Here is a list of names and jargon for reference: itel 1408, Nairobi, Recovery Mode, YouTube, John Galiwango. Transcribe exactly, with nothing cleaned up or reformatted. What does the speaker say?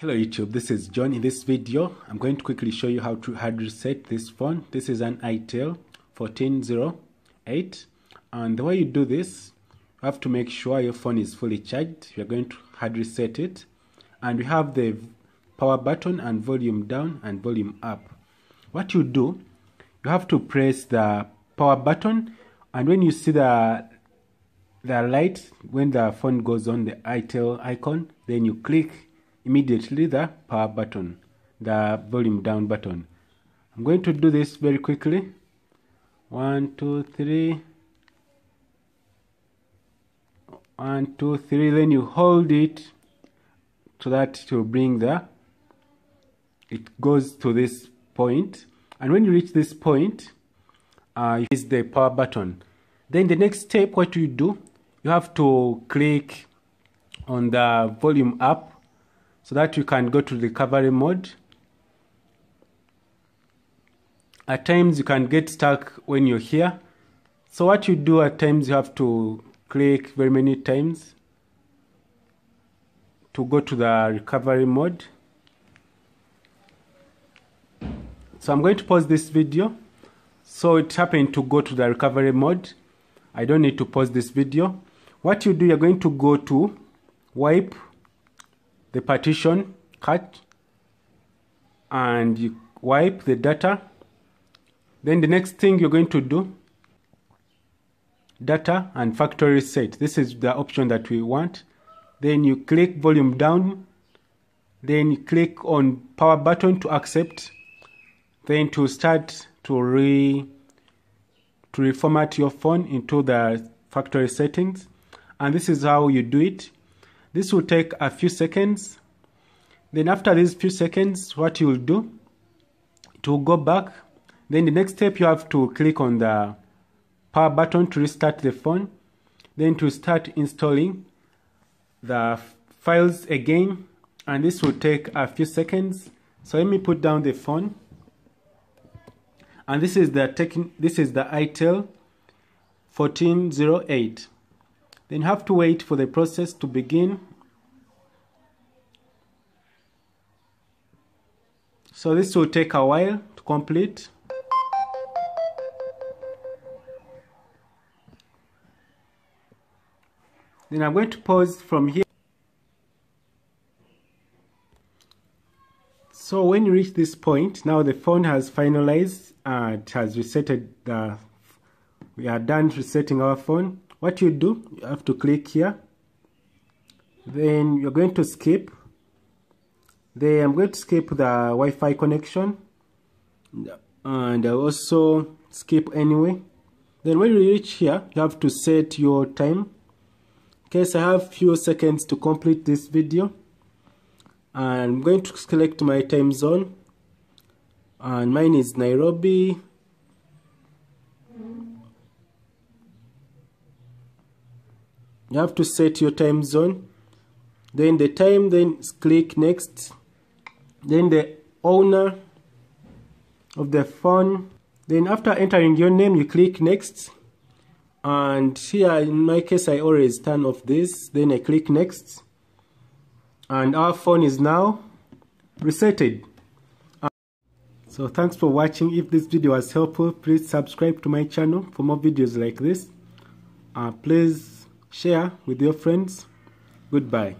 Hello YouTube, this is John. In this video I'm going to quickly show you how to hard reset this phone. This is an itel fourteen oh eight, and the way you do this, you have to make sure your phone is fully charged. You're going to hard reset it, and we have the power button and volume down and volume up. What you do, you have to press the power button, and when you see the the light, when the phone goes on the itel icon, then you click immediately the power button, the volume down button. I'm going to do this very quickly. One two three, one two three, then you hold it so that it will bring the it goes to this point, and when you reach this point, uh, you use the power button. Then the next step, what you do, you have to click on the volume up so that you can go to recovery mode. At times you can get stuck when you're here, so what you do, at times you have to click very many times to go to the recovery mode. So I'm going to pause this video. So it happened to go to the recovery mode. I don't need to pause this video. What you do, you're going to go to wipe the partition, cut, and you wipe the data. Then the next thing you're going to do, data and factory reset. This is the option that we want. Then you click volume down, then you click on power button to accept, then to start to re to reformat your phone into the factory settings. And this is how you do it. This will take a few seconds. Then after these few seconds, what you will do, it will go back. Then the next step, you have to click on the power button to restart the phone, then to start installing the files again, and this will take a few seconds. So let me put down the phone, and this is the taking this is the itel fourteen oh eight. Then you have to wait for the process to begin. So this will take a while to complete. Then I'm going to pause from here. So when you reach this point, now the phone has finalized, uh, it has resetted the, we are done resetting our phone. What you do, you have to click here, then you're going to skip. Then I'm going to skip the Wi-Fi connection, and I also skip anyway. Then when you reach here, you have to set your time. In case I have few seconds to complete this video, and I'm going to select my time zone, and mine is Nairobi. You have to set your time zone, then the time, then click next, then the owner of the phone. Then after entering your name, you click next, and here in my case I always turn off this. Then I click next, and our phone is now resetted. So thanks for watching. If this video was helpful, please subscribe to my channel for more videos like this. Uh, please share with your friends. Goodbye.